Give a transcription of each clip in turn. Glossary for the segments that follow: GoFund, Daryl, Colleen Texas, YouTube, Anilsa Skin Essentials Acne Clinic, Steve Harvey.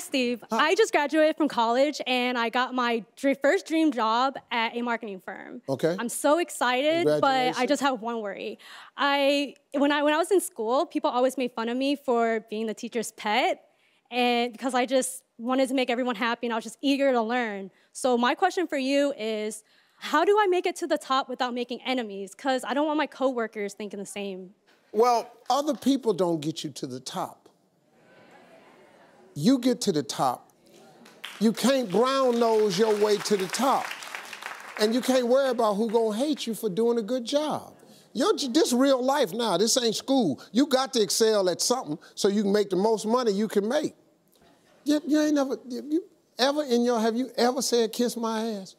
Steve. I just graduated from college and I got my first dream job at a marketing firm. Okay. I'm so excited, but I just have one worry. When I was in school, people always made fun of me for being the teacher's pet, and because I just wanted to make everyone happy and I was just eager to learn. So my question for you is, how do I make it to the top without making enemies? Because I don't want my coworkers thinking the same. Well, other people don't get you to the top. You get to the top. You can't brown nose your way to the top. And you can't worry about who gonna hate you for doing a good job. This real life now, this ain't school. You got to excel at something so you can make the most money you can make. You ain't never, have you ever said, kiss my ass?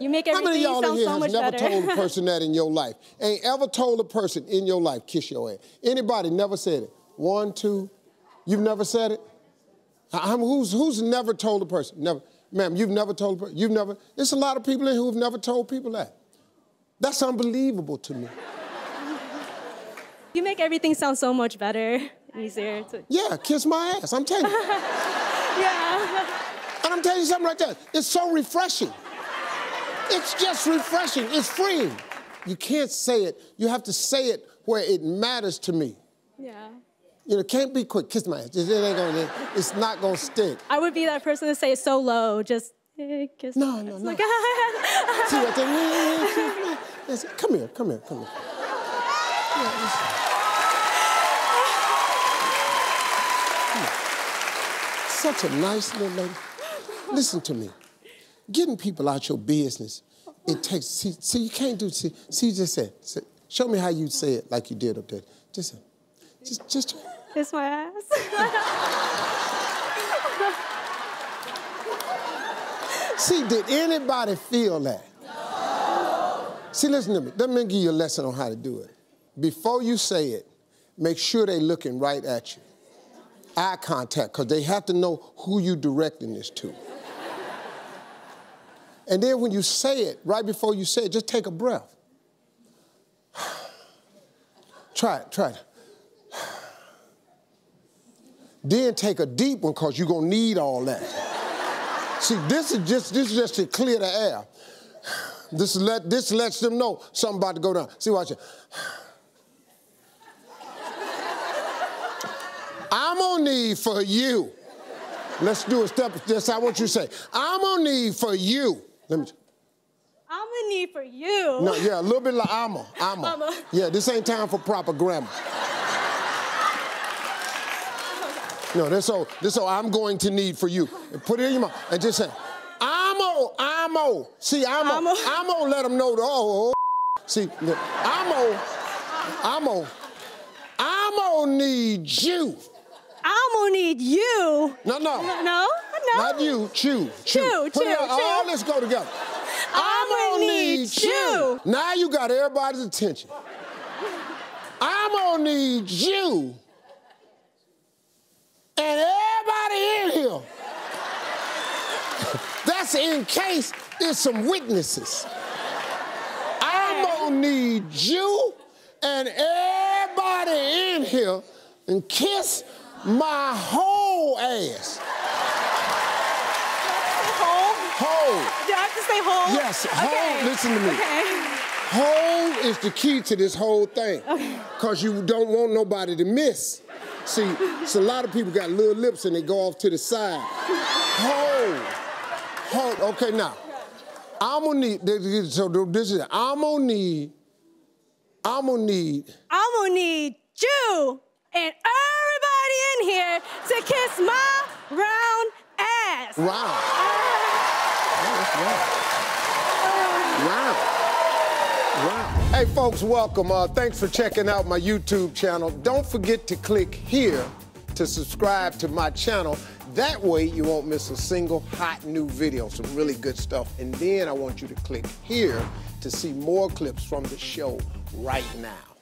You make everything sound so much better. How many of y'all in here has never told a person that in your life? Ain't ever told a person in your life, kiss your ass? Anybody never said it? One, two, you've never said it? Who's never told a person? Never. Ma'am, you've never told a person? You've never? There's a lot of people in here who've never told people that. That's unbelievable to me. You make everything sound so much better. Easier to... Yeah, kiss my ass, I'm telling you. Yeah. And I'm telling you something right there. It's so refreshing. It's just refreshing, it's freeing. You can't say it, you have to say it where it matters to me. Yeah. You know, can't be quick, kiss my ass. It's not gonna stick. I would be that person to say it so low, just kiss my ass. No, no, no. See what that means? Come here, come here, come here. Such a nice little lady. Listen to me. Getting people out your business, it takes, see you can't do, see just say, show me how you say it like you did up there. Just say, just. Kiss my ass. See, did anybody feel that? No. See, listen to me, let me give you a lesson on how to do it. Before you say it, make sure they're looking right at you. Eye contact, because they have to know who you're directing this to. And then when you say it, right before you say it, just take a breath. try it. Then take a deep one, because you're going to need all that. See, this is just to clear the air. This lets them know something about to go down. See, watch it. I'm on need for you. Let's do a step. That's how I want you to say. I'm on need for you. Let me. I'm in need for you. No, yeah, a little bit like I'ma. Yeah, this ain't time for proper grammar. No, this I'm going to need for you. And put it in your mouth and just say, I'mo. See, I'mo let them know. See, look, I'mo need you. I'ma need you. No. Not you, chew. All this go together. I'ma need you. Now you got everybody's attention. I'ma need you. And everybody in here. That's in case there's some witnesses. I'ma need you and everybody in here and kiss my whole ass. Do I have to say whole? Whole. Do I have to say whole? Yes, whole, okay. Listen to me. Okay. Whole is the key to this whole thing. Okay. Because you don't want nobody to miss. See, a lot of people got little lips and they go off to the side. Whole. Okay, now. I'm gonna need you and in here to kiss my round ass. Wow. Wow. Hey, folks, welcome. Thanks for checking out my YouTube channel. Don't forget to click here to subscribe to my channel. That way you won't miss a single hot new video, some really good stuff. And then I want you to click here to see more clips from the show right now.